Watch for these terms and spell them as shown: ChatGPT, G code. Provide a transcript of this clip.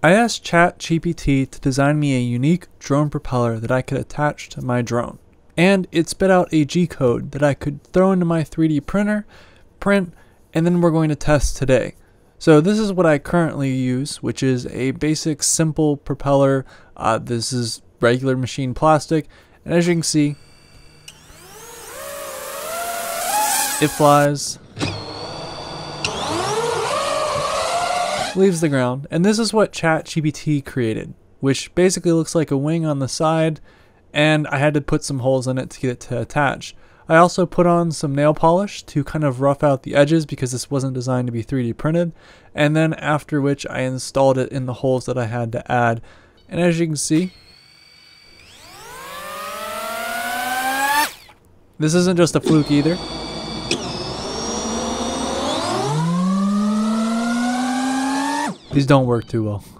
I asked ChatGPT to design me a unique drone propeller that I could attach to my drone, and it spit out a G code that I could throw into my 3D printer, print, and then we're going to test today. So this is what I currently use, which is a basic simple propeller. This is regular machine plastic, and as you can see, it flies, leaves the ground, and this is what ChatGPT created, which basically looks like a wing on the side, and I had to put some holes in it to get it to attach. I also put on some nail polish to kind of rough out the edges because this wasn't designed to be 3D printed, and then after which I installed it in the holes that I had to add, and as you can see, this isn't just a fluke either. These don't work too well.